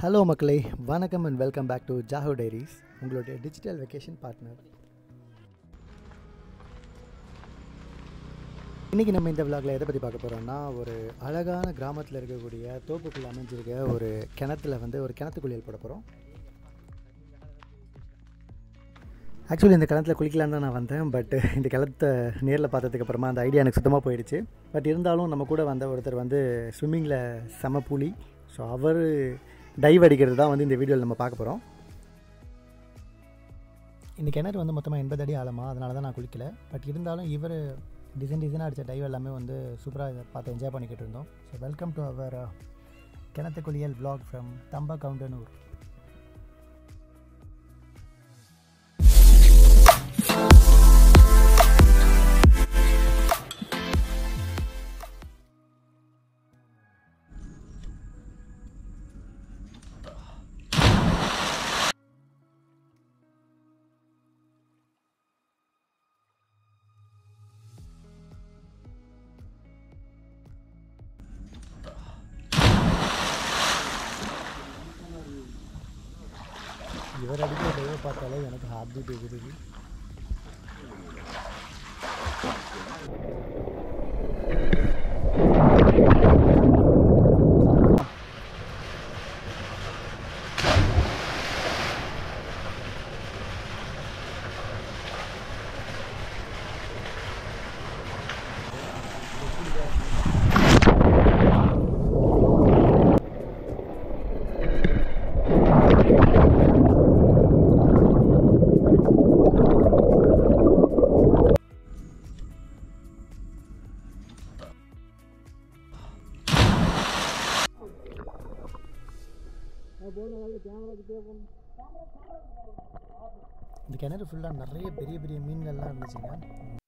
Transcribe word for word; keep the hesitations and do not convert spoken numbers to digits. Hello மக்களே, வணக்கம் and welcome back to Jahu Diaries, உங்களுடைய டிஜிட்டல் வெக்கேஷன் பார்ட்னர். இன்றைக்கி நம்ம இந்த விலாகில் எதை பற்றி பார்க்க போகிறோம்னா, ஒரு அழகான கிராமத்தில் இருக்கக்கூடிய தோப்புக்குள்ளே அமைஞ்சிருக்க ஒரு கிணத்துல வந்து ஒரு கிணத்துக்குளியல் போட போகிறோம். ஆக்சுவலி இந்த கிணத்துல குளிக்கலான்னு தான் நான் வந்தேன், பட் இந்த கிணத்தை நேரில் பார்த்ததுக்கப்புறமா அந்த ஐடியா எனக்கு சுத்தமாக போயிடுச்சு. பட் இருந்தாலும் நம்ம கூட வந்த ஒருத்தர் வந்து ஸ்விம்மிங்கில் செம புலி, ஸோ அவர் டைவ் அடிக்கிறது தான் வந்து இந்த வீடியோவில் நம்ம பார்க்க போகிறோம். இந்த கிணறு வந்து மொத்தமாக எண்பது அடி ஆழமாக, அதனால தான் நான் குளிக்கலை. பட் இருந்தாலும் இவர் டிசைன் டிசைனாக அடித்த டைவ் எல்லாமே வந்து சூப்பராக இதை பார்த்து என்ஜாய் பண்ணிக்கிட்டு இருந்தோம். ஸோ வெல்கம் டு அவர் கனத்தகுலியல் vlog ஃப்ரம் தம்பா கவுண்டனூர். இவர் அடிக்கிற டைவை பார்த்தாலே எனக்கு ஹார்ட் பீட் இருக்குது. இந்த கிணறு ஃபுல்லாக நிறைய பெரிய பெரிய மீன்கள்லாம் இருந்துச்சுங்க.